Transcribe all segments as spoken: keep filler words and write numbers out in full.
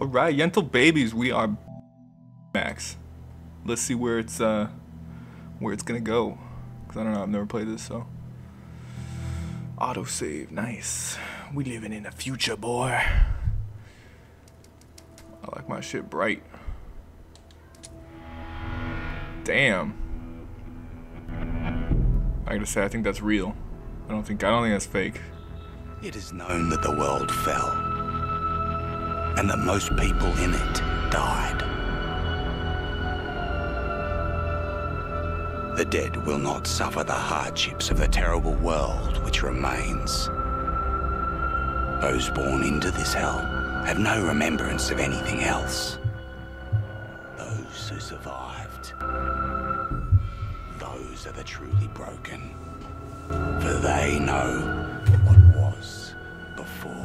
Alright, Yentl babies, we are Max. Let's see where it's uh where it's gonna go. Cause I don't know, I've never played this, so. Autosave, nice. We living in the future, boy. I like my shit bright. Damn. I gotta say, I think that's real. I don't think I don't think that's fake. It is known that the world fell, and that most people in it died. The dead will not suffer the hardships of the terrible world which remains. Those born into this hell have no remembrance of anything else. Those who survived, those are the truly broken, for they know what was before.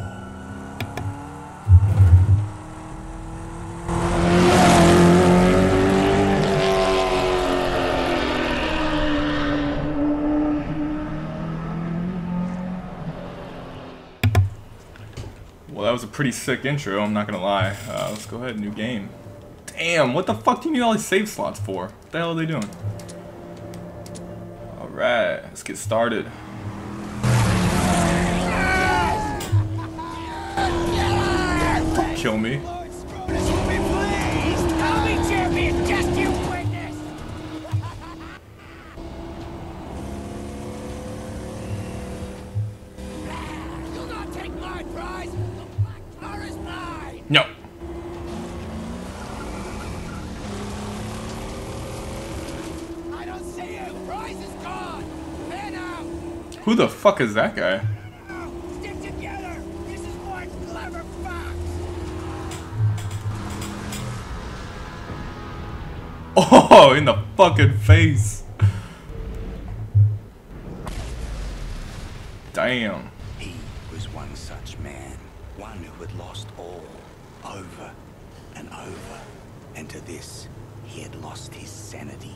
That was a pretty sick intro, I'm not gonna lie. Uh, let's go ahead, new game. Damn, what the fuck do you need all these save slots for? What the hell are they doing? Alright, let's get started. Don't kill me. No. I don't see you. Prize is gone. Man out. Who the fuck is that guy? Oh, stick together. This is one clever fox. Oh, in the fucking face. Damn. He was one such man, one who had lost all. Over and over, and to this, he had lost his sanity.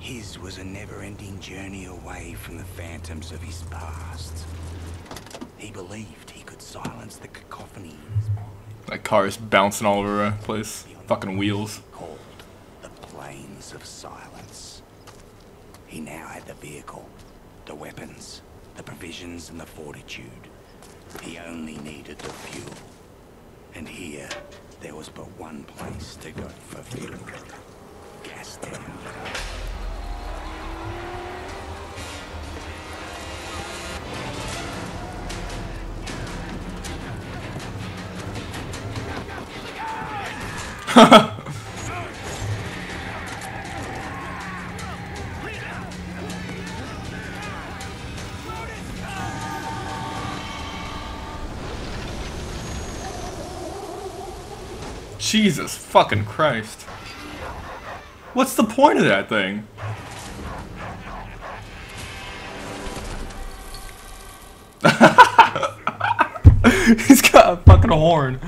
His was a never-ending journey away from the phantoms of his past. He believed he could silence the cacophony. That car is bouncing all over the place. Fucking wheels. Called the Plains of Silence. He now had the vehicle, the weapons, the provisions, and the fortitude. He only needed the fuel. And here, there was but one place to go for fuel. Gas Town. Jesus fucking Christ. What's the point of that thing? He's got a fucking horn.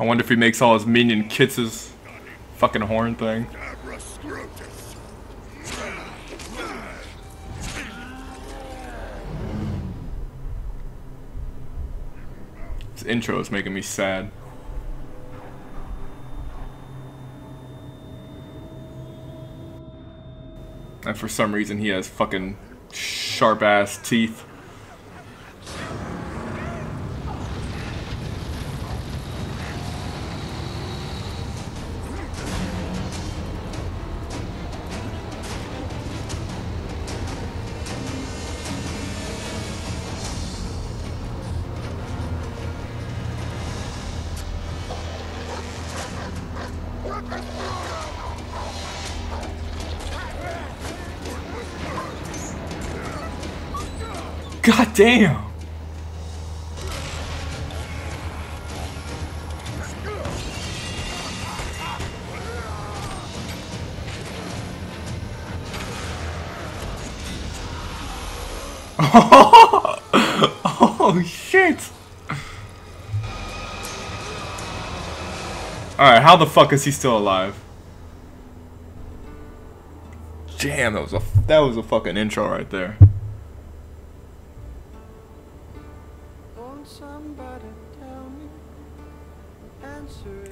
I wonder if he makes all his minion kits his fucking horn thing. Intro is making me sad. And for some reason he has fucking sharp ass teeth. God damn! Oh, oh shit! Alright, how the fuck is he still alive? Damn, that was a that was a fucking intro right there.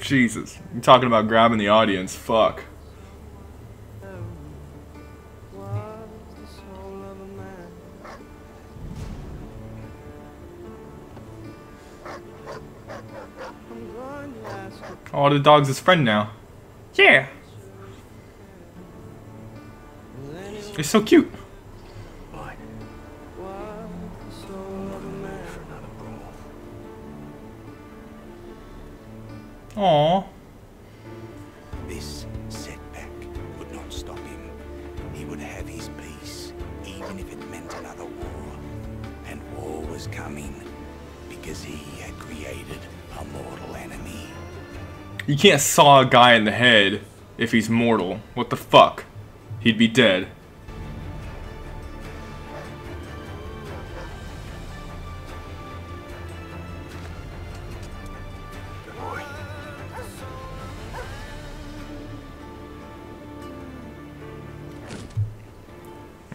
Jesus, you're talking about grabbing the audience, fuck. Oh, the dog's his friend now. Yeah. It's so cute. Aww. This setback would not stop him. He would have his peace, even if it meant another war. And war was coming because he had created a mortal enemy. You can't saw a guy in the head if he's mortal. What the fuck? He'd be dead.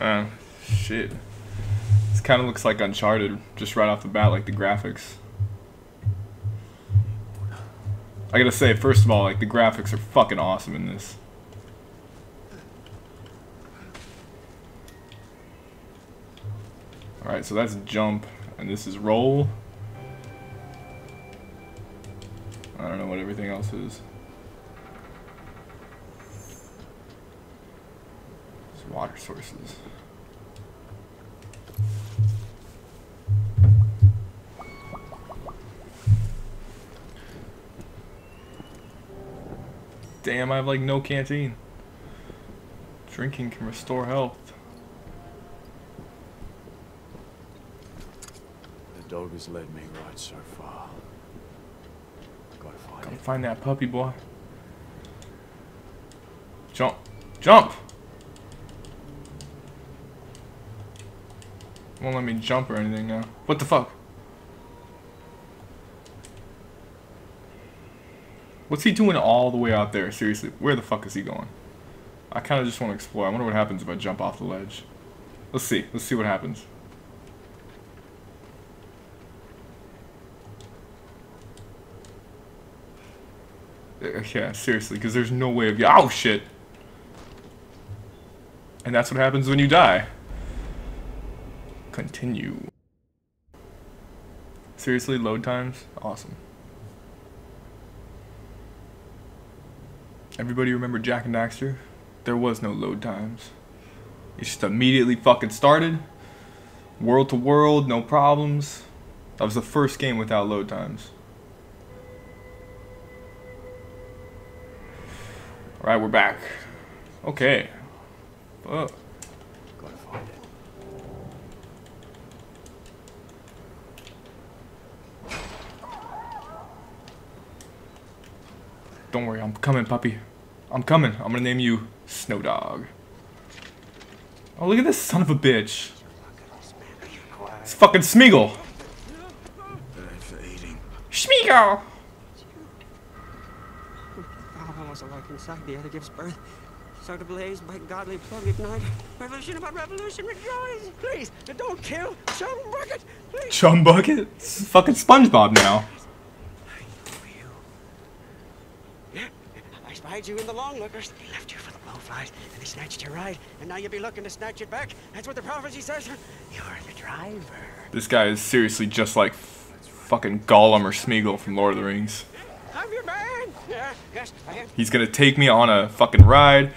Uh, shit. This kind of looks like Uncharted, just right off the bat, like the graphics. I gotta say, first of all, like, the graphics are fucking awesome in this. Alright, so that's jump, and this is roll. I don't know what everything else is. It's water sources. Damn, I have like no canteen. Drinking can restore health. The dog has led me right so far. Gotta find Gotta it. find that puppy boy. Jump. Jump! Won't let me jump or anything now. What the fuck? What's he doing all the way out there? Seriously, where the fuck is he going? I kind of just want to explore. I wonder what happens if I jump off the ledge. Let's see. Let's see what happens. Yeah, seriously, because there's no way of you. Oh, shit! And that's what happens when you die. Continue. Seriously, load times? Awesome. Everybody remember Jack and Daxter? There was no load times. It just immediately fucking started. World to world, no problems. That was the first game without load times. Alright, we're back. Okay. Fuck. Gotta find it. Don't worry, I'm coming, puppy. I'm coming. I'm gonna name you Snow Dog. Oh, look at this son of a bitch. It's fucking Smeagol. Smeagol! Was alike inside the other gives birth. Start a blaze by godly plug ignite. Revolution about revolution rejoice. Please, don't kill Chumbucket. Chumbucket? It's fucking SpongeBob now. You in the long lookers, they left you for the blowflies, and they snatched your ride, and now you'll be looking to snatch it back. That's what the prophecy says. You're the driver. This guy is seriously just like fucking Gollum or Smeagol from Lord of the Rings. I'm your man. Yeah, yes, I am. He's gonna take me on a fucking ride.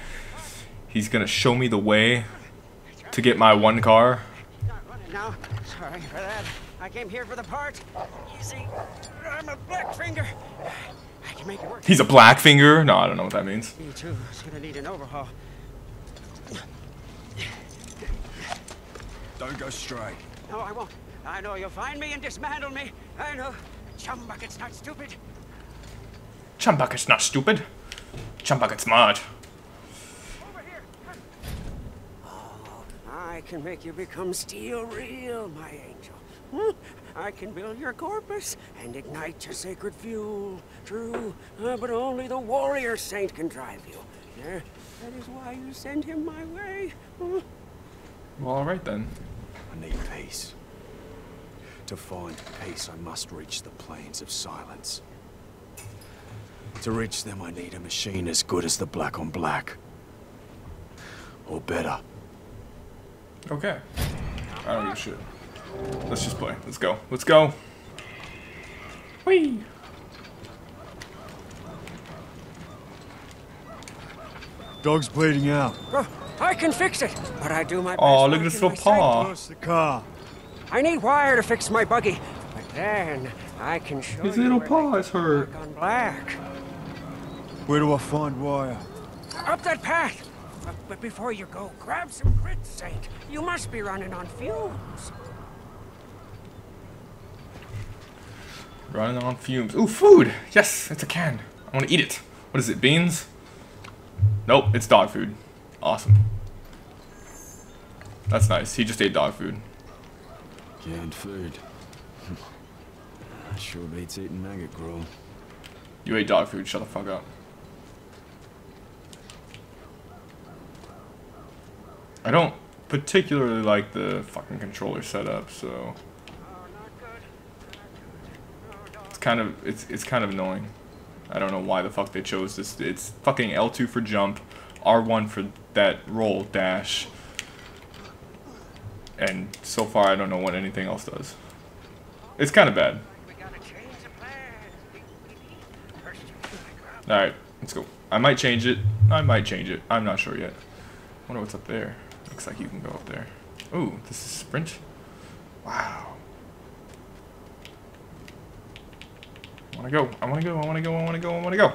He's gonna show me the way to get my one car. He's not running now. Sorry for that. I came here for the part. Easy. I'm a black finger. I can make it work. He's a black finger? No, I don't know what that means. Me too. It's gonna need an overhaul. Don't go straight. No, I won't. I know you'll find me and dismantle me. I know. Chumbucket's not stupid. Chumbucket's not stupid. Chumbucket's smart. Over here. Oh, I can make you become steel real, my angel. Hmm? I can build your corpus and ignite your sacred fuel. True, uh, but only the warrior saint can drive you. Yeah, that is why you send him my way. Well, all right then. I need peace. To find peace, I must reach the Plains of Silence. To reach them, I need a machine as good as the Black on Black. Or better. Okay. I don't give a shit. Let's just play. Let's go. Let's go. Whee! Dog's bleeding out. Well, I can fix it, but I do my best. Oh, look at his little paw. Close the car. I need wire to fix my buggy, but then I can show his little paw is hurt. Black on Black. Where do I find wire? Up that path. But before you go, grab some grit, Saint. You must be running on fumes. Running on fumes. Ooh, food! Yes, it's a can. I want to eat it. What is it, beans? Nope, it's dog food. Awesome. That's nice. He just ate dog food. Canned food. I sure beats eating maggot gruel. You ate dog food. Shut the fuck up. I don't particularly like the fucking controller setup, so it's kind of it's it's kind of annoying. I don't know why the fuck they chose this. It's fucking L two for jump, R one for that roll dash, and so far I don't know what anything else does. It's kind of bad. All right, let's go. I might change it. I might change it. I'm not sure yet. I wonder what's up there. Looks like you can go up there. Ooh, this is sprint? Wow. I wanna go, I wanna go, I wanna go, I wanna go, I wanna go.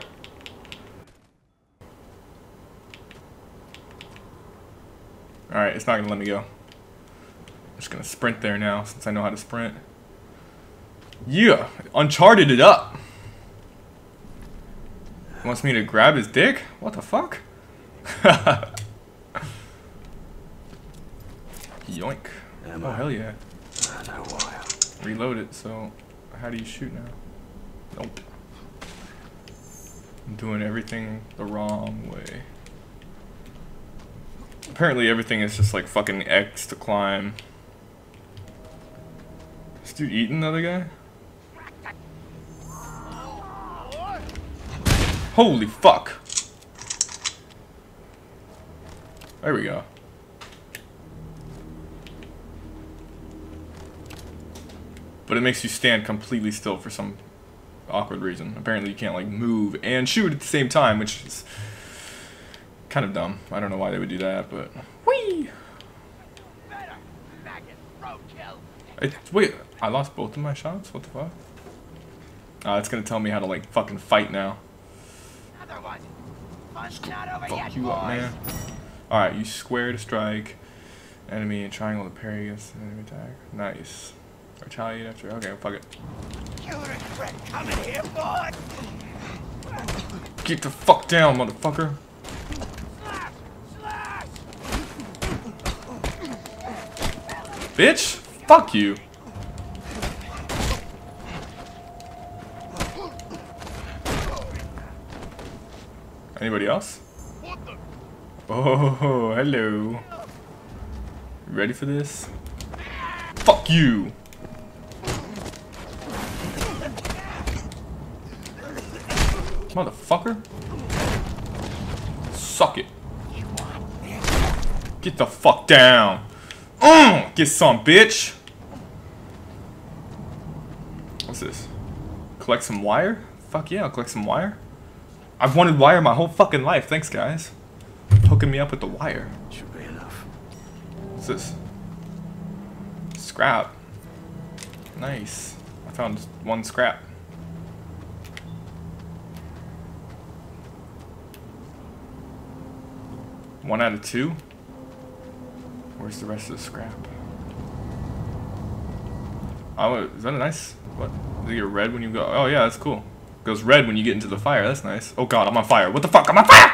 Alright, it's not gonna let me go. I'm just gonna sprint there now, since I know how to sprint. Yeah! Uncharted it up! He wants me to grab his dick? What the fuck? Yoink. Am oh, I? Hell yeah. I know why. Reload it, so how do you shoot now? Nope. I'm doing everything the wrong way. Apparently everything is just like fucking X to climb. Is this dude eating the other guy? Holy fuck! There we go. But it makes you stand completely still for some awkward reason. Apparently you can't like move and shoot at the same time, which is kind of dumb. I don't know why they would do that, but whee! I, wait, I lost both of my shots? What the fuck? Uh, it's gonna tell me how to like fucking fight now. Just go fuck you up, man. Alright, you square to strike enemy and triangle to parry against the enemy attack. Nice. Retaliate after. Okay, fuck it. You'll regret coming here, boy. Get the fuck down, motherfucker. Slash, slash. Bitch, fuck you. Anybody else? What the? Oh, hello. Ready for this? Fuck you. Motherfucker. Suck it. Get the fuck down. Mm, get some, bitch. What's this? Collect some wire? Fuck yeah, I'll collect some wire. I've wanted wire my whole fucking life. Thanks, guys. Hooking me up with the wire. Should be enough. What's this? Scrap. Nice. I found one scrap. One out of two? Where's the rest of the scrap? Oh, is that a nice... What? Does it get red when you go... Oh yeah, that's cool. It goes red when you get into the fire. That's nice. Oh god, I'm on fire. What the fuck? I'm on fire!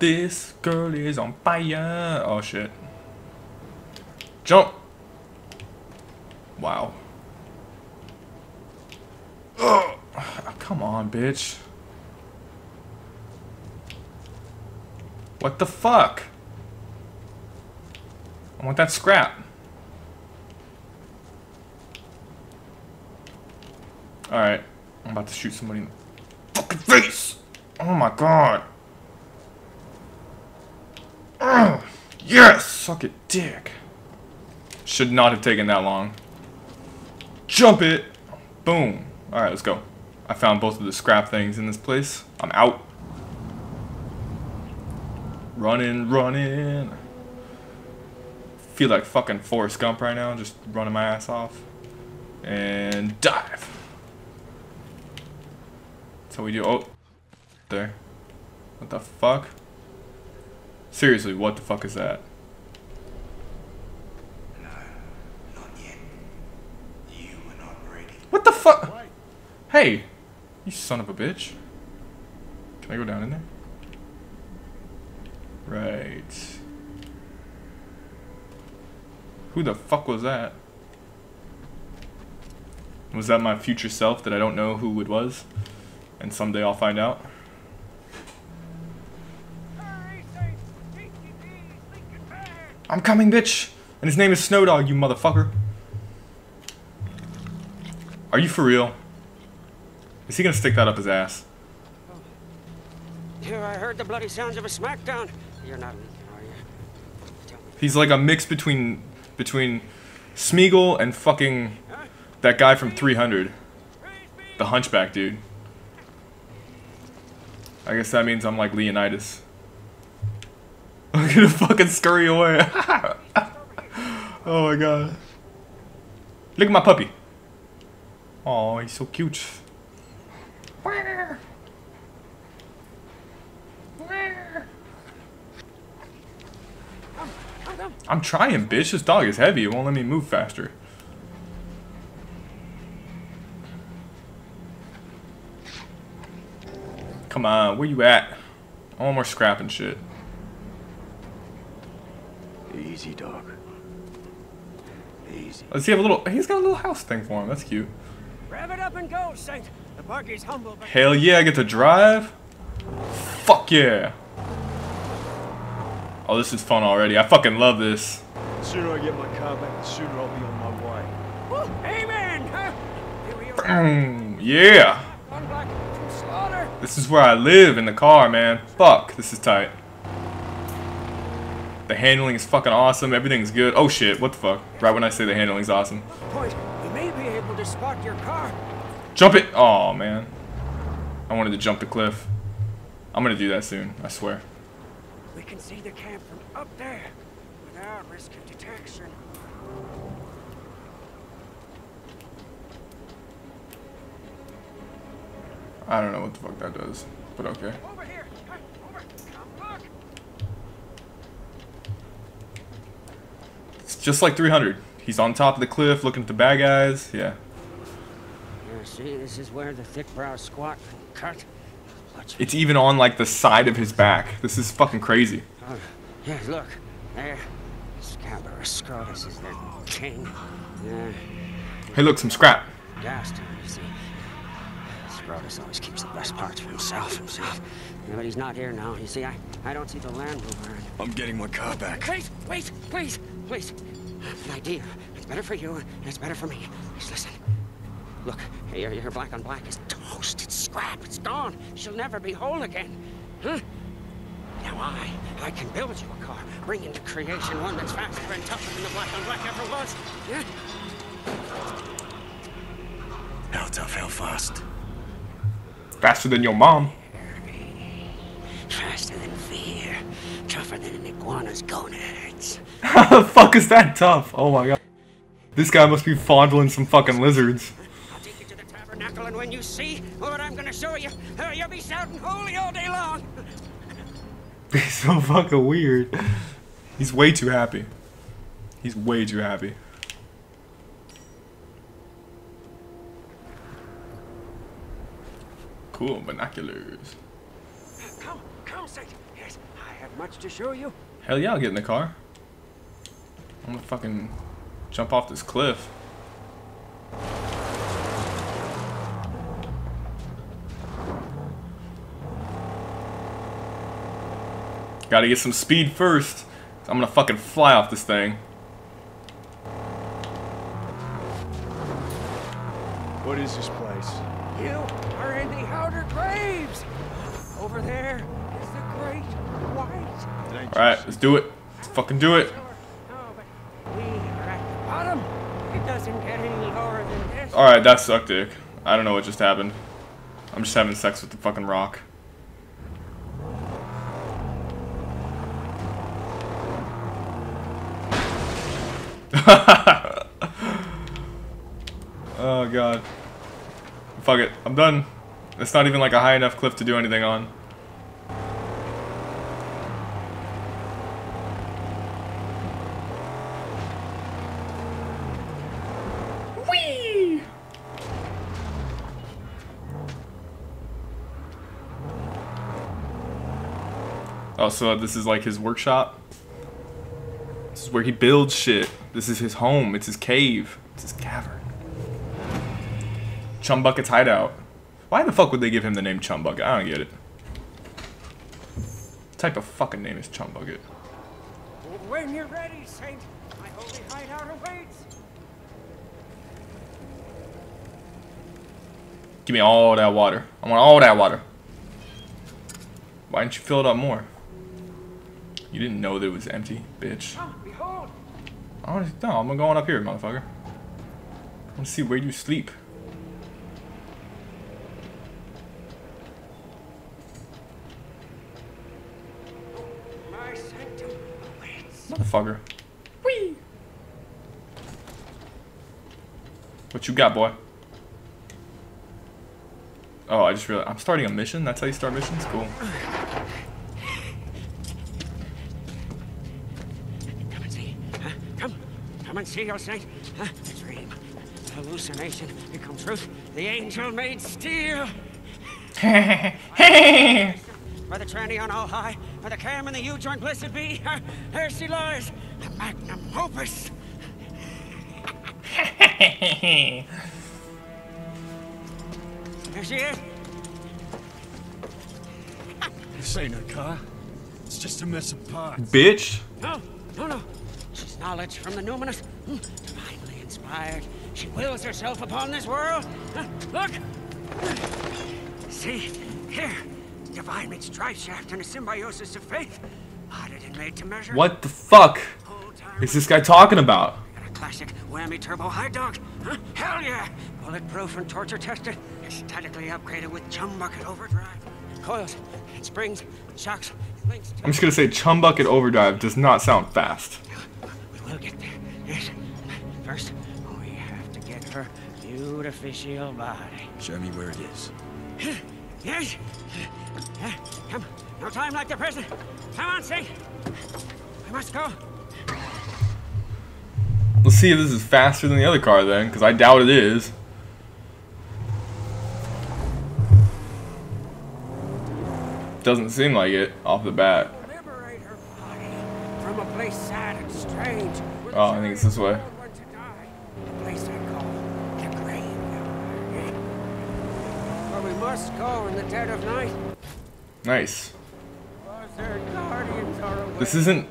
This girl is on fire. Oh shit. Jump! Wow. Ugh. Oh, come on, bitch. What the fuck? I want that scrap. Alright. I'm about to shoot somebody in the fucking face! Oh my god! Ugh. Yes! Suck it, dick! Should not have taken that long. Jump it! Boom! Alright, let's go. I found both of the scrap things in this place. I'm out. Running, running. Feel like fucking Forrest Gump right now, just running my ass off. And dive. That's how we do. Oh, there. What the fuck? Seriously, what the fuck is that? No, not yet. You were not ready. What the fuck? Right. Hey, you son of a bitch. Can I go down in there? Right. Who the fuck was that? Was that my future self that I don't know who it was? And someday I'll find out. I'm coming, bitch! And his name is Snow Dog, you motherfucker. Are you for real? Is he gonna stick that up his ass? Here, I heard the bloody sounds of a smackdown. You're not leaking, are you? He's like a mix between between Smeagol and fucking that guy from three hundred, the hunchback dude. I guess that means I'm like Leonidas. I'm gonna fucking scurry away. Oh my god! Look at my puppy. Oh, he's so cute. I'm trying, bitch. This dog is heavy. It won't let me move faster. Come on, where you at? I want more scrap and shit. Easy, dog. Easy. Does he have a little? He's got a little house thing for him. That's cute. Rev it up and go, Saint. The park is humble. But hell yeah, I get to drive. Fuck yeah. Oh, this is fun already. I fucking love this. The sooner I get my car back, the sooner I'll be on my way. Well, amen, huh? Boom. Yeah. This is where I live, in the car, man. Fuck, this is tight. The handling is fucking awesome. Everything's good. Oh shit, what the fuck? Right when I say the handling's awesome. Point. We may be able to spot your car. Jump it. Oh man. I wanted to jump the cliff. I'm gonna do that soon, I swear. We can see the camp from up there without risk of detection. I don't know what the fuck that does, but okay. Over here. Over. Come look. It's just like three hundred. He's on top of the cliff looking at the bad guys. Yeah. Yeah, see, this is where the thick brow squat can cut. It's even on like the side of his back. This is fucking crazy. Oh, yeah, look. There. Scalper Scrotus is their king. Yeah. Hey, look, some scrap. Gas Town, you see. Scrotus always keeps the best parts for himself. himself. Yeah, but he's not here now. You see, I, I don't see the Land Rover. I'm getting my car back. Wait, wait, please, please. I have an idea. It's better for you, and it's better for me. Just listen. Look, here, your black on black is toast. It's scrap. It's gone. She'll never be whole again. Huh? Now I, I can build you a car, bring into creation one that's faster and tougher than the black on black ever was. Yeah? How tough, how fast? Faster than your mom. Faster than fear. Tougher than an iguana's gonads. How the fuck is that tough? Oh my god. This guy must be fondling some fucking lizards. I'll take you to the tabernacle, and when you see what I'm gonna show you, uh, you'll be shouting holy all day long. He's so fucking weird. He's way too happy. He's way too happy. Cool binoculars. Come, come, Satan. Yes, I have much to show you. Hell yeah, I'll get in the car. I'm gonna fucking jump off this cliff. Gotta get some speed first. I'm gonna fucking fly off this thing. What is this place? You are in the outer graves. Over there is the great white. All right, let's do it. Let's fucking do it. We are at the bottom. It doesn't get any lower than this. All right, that sucked dick. I don't know what just happened. I'm just having sex with the fucking rock. Oh god. Fuck it. I'm done. It's not even like a high enough cliff to do anything on. Whee! Oh, so this is like his workshop? This is where he builds shit. This is his home. It's his cave. It's his cavern. Chumbucket's hideout. Why the fuck would they give him the name Chumbucket? I don't get it. What type of fucking name is Chumbucket? When you're ready, Saint, my holy hideout awaits. Give me all that water. I want all that water. Why didn't you fill it up more? You didn't know that it was empty, bitch. Oh, behold. I wanna, no, I'm going up here, motherfucker. I want to see where you sleep. Motherfucker. Whee! What you got, boy? Oh, I just realized I'm starting a mission? That's how you start missions? Cool. Come and see. Huh? Come. Come and see, O Saint. Huh? Dream. Hallucination. Become truth. The angel made steel. Hey! By the tranny on all high, by the cam and the U-joint, blessed be, uh, there she lies, the magnum opus. There she is. This ain't a car. It's just a mess of parts. Bitch. No, no, no. She's knowledge from the numinous, divinely inspired. She wills herself upon this world. Uh, look. See, here. Divine meets driveshaft and a symbiosis of faith. Potted and made to measure. What the fuck is this guy talking about? Got a classic whammy turbo high dog. Huh? Hell yeah! Bulletproof and torture tested. Statically upgraded with Chumbucket Overdrive. Coils, springs, shocks, links. I'm just gonna say Chumbucket Overdrive does not sound fast. We will get there. Yes. First, we have to get her beautificial body. Show me where it is. Yes. Yeah, come. No time like the present. Come on, Saint. We must go. Let's see if this is faster than the other car then, because I doubt it is. Doesn't seem like it off the bat. Liberate her body from a place sad and strange. Oh, I think it's this way. Must go in the dead of night. Nice. This isn't.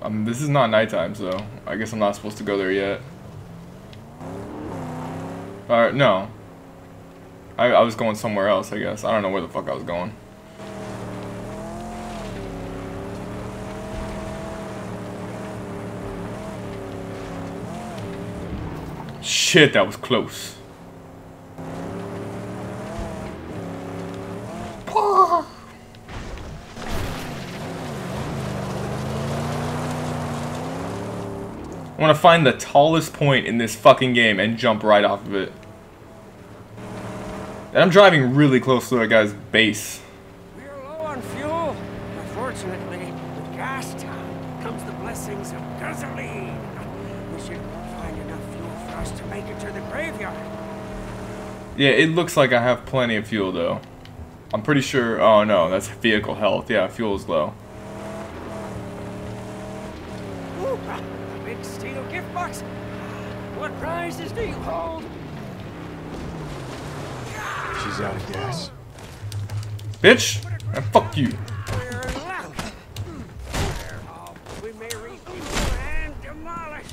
Um, this is not nighttime, so I guess I'm not supposed to go there yet. Alright, no. I, I was going somewhere else, I guess. I don't know where the fuck I was going. Shit, that was close. I want to find the tallest point in this fucking game and jump right off of it. And I'm driving really close to that guy's base. We are low on fuel. Unfortunately, with Gas Town comes the blessings of gasoline. We should find enough fuel for us to make it to the graveyard. Yeah, it looks like I have plenty of fuel, though. I'm pretty sure... Oh, no, that's vehicle health. Yeah, fuel is low. Steel gift box. What prizes do you hold? She's out of gas. Bitch, and fuck you. We're loud. We may reach and demolish.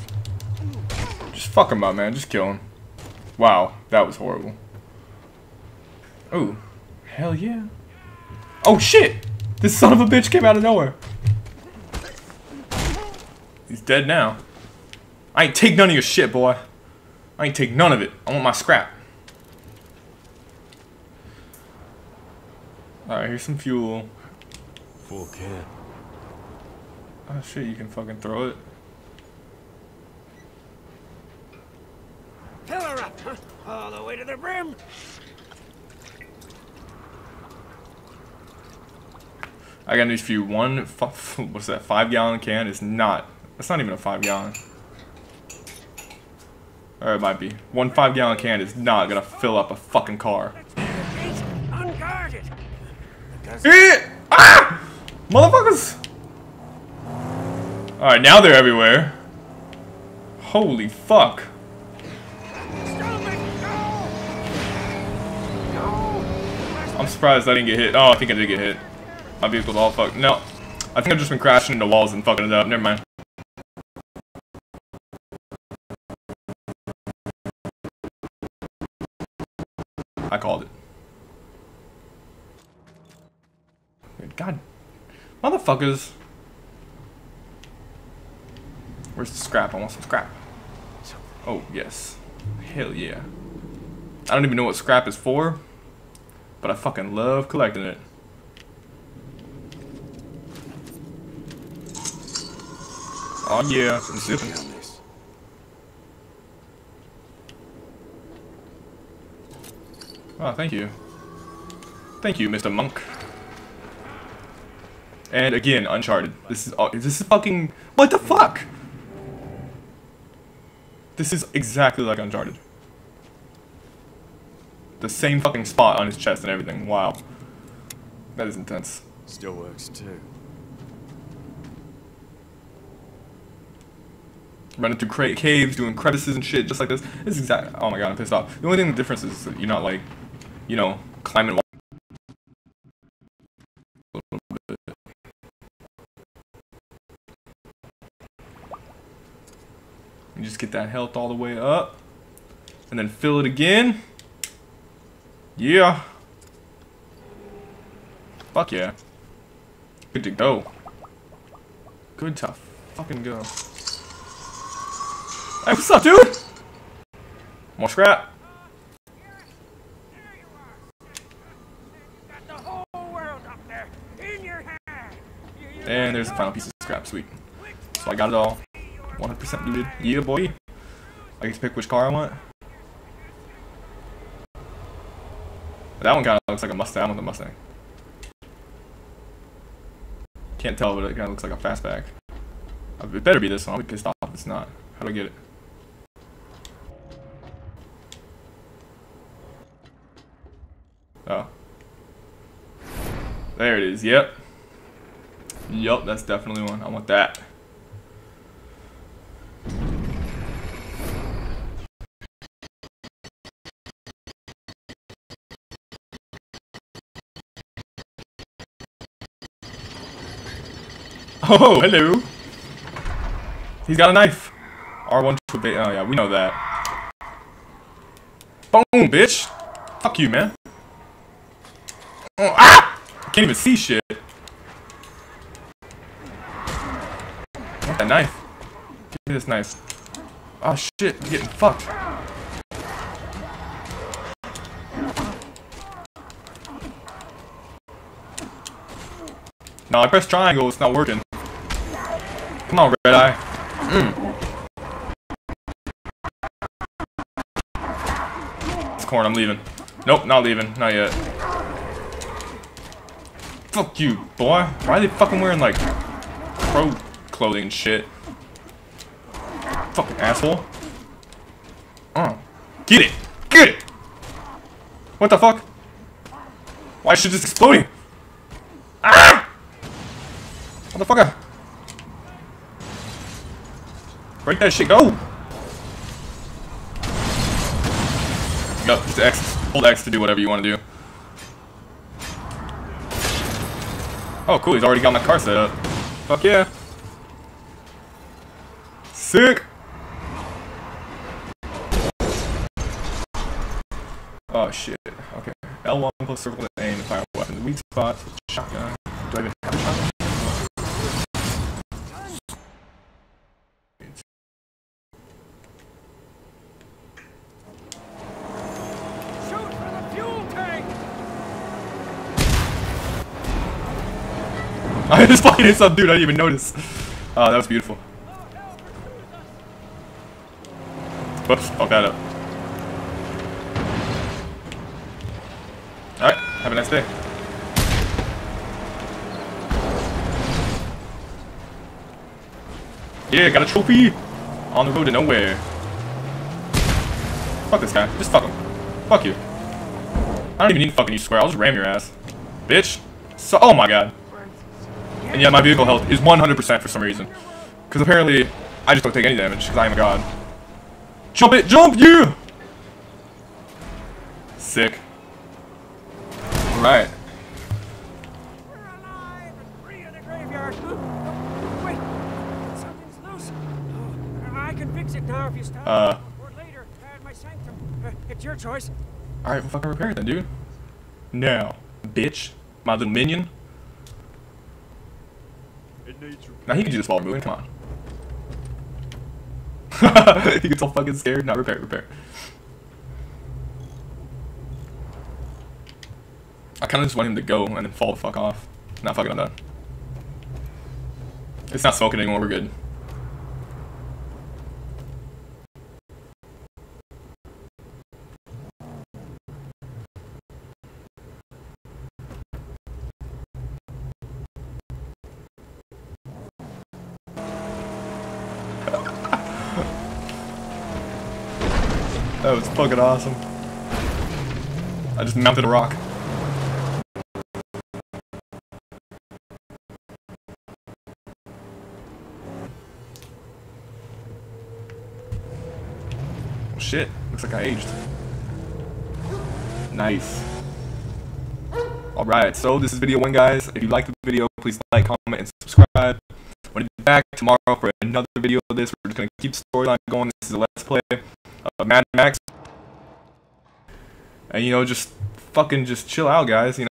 Just fuck him up, man. Just kill him. Wow, that was horrible. Oh, hell yeah. Oh shit! This son of a bitch came out of nowhere. He's dead now. I ain't take none of your shit, boy. I ain't take none of it. I want my scrap. Alright, here's some fuel. Full can. Oh shit, you can fucking throw it. Fill her up, huh? All the way to the brim. I got news for you. One, what's that? Five gallon can is not. That's not even a five gallon. Or it might be. One five gallon can is not gonna fill up a fucking car. Unguarded. It ah! Motherfuckers! All right, now they're everywhere. Holy fuck! I'm surprised I didn't get hit. Oh, I think I did get hit. My vehicle's all fucked. No. I think I've just been crashing into walls and fucking it up. Never mind. I called it. God. Motherfuckers. Where's the scrap? I want some scrap. Oh, yes. Hell yeah. I don't even know what scrap is for, but I fucking love collecting it. Oh yeah, I'm zipping. Oh, thank you. Thank you, Mister Monk. And again, Uncharted. This is all, this is fucking, what the fuck? This is exactly like Uncharted. The same fucking spot on his chest and everything. Wow. That is intense. Still works too. Running through cra caves, doing crevices and shit, just like this. This is exact. Oh my god, I'm pissed off. The only thing the difference is that you're not like, you know, climbing. You just get that health all the way up, and then fill it again. Yeah. Fuck yeah. Good to go. Good to fucking go. Hey, what's up, dude? More scrap. And there's the final piece of scrap, sweet. So I got it all. one hundred percent looted. Yeah, boy. I get to pick which car I want. That one kind of looks like a Mustang. I want the Mustang. Can't tell, but it kind of looks like a fastback. It better be this one. I'll be pissed off if it's not. How do I get it? Oh. There it is. Yep. Yep, that's definitely one. I want that. Oh, hello. He's got a knife. R one to bait. Oh, yeah, we know that. Boom, bitch. Fuck you, man. Oh, ah! I can't even see shit. I want that knife. Give me this knife. Oh, shit. I'm getting fucked. No, I pressed triangle. It's not working. Come on, Red Eye. Mm. It's corn, I'm leaving. Nope, not leaving. Not yet. Fuck you, boy. Why are they fucking wearing, like, pro clothing and shit? Fucking asshole. Uh, get it! Get it! What the fuck? Why is shit just exploding? Ah! Motherfucker! Break that shit, go! Yup, just X. Hold X to do whatever you want to do. Oh, cool, he's already got my car set up. Fuck yeah. Sick! Oh shit, okay. L one plus circle to aim to fire a weapon. The weak spot, shotgun. Do I even have a shotgun? I just fucking hit some dude, I didn't even notice. Oh, that was beautiful. Whoops, fuck that up. Alright, have a nice day. Yeah, got a trophy! On the road to nowhere. Fuck this guy, just fuck him. Fuck you. I don't even need fucking you, square, I'll just ram your ass. Bitch. So oh my god. And yeah, my vehicle health is one hundred percent for some reason. Because apparently, I just don't take any damage, because I am a god. Jump it! Jump you! Sick. Alright. We're alive and free in the graveyard. Wait, something's loose. I can fix it now if you stop. Uh. Or later, at my sanctum. It's your choice. Alright, we'll fucking repair it then, dude. Now, bitch. My little minion. Now he can do this while we're moving, come on. He gets all fucking scared. Not repair, repair. I kinda just want him to go and then fall the fuck off. Not fucking on that. It's not smoking anymore, we're good. That was fucking awesome. I just mounted a rock. Oh shit, looks like I aged. Nice. Alright, so this is video one, guys. If you liked the video, please like, comment, and subscribe. We'll be back tomorrow for another video of this. We're just gonna keep the storyline going. This is a let's play. Uh, Mad Max, and you know, just fucking just chill out, guys. You know.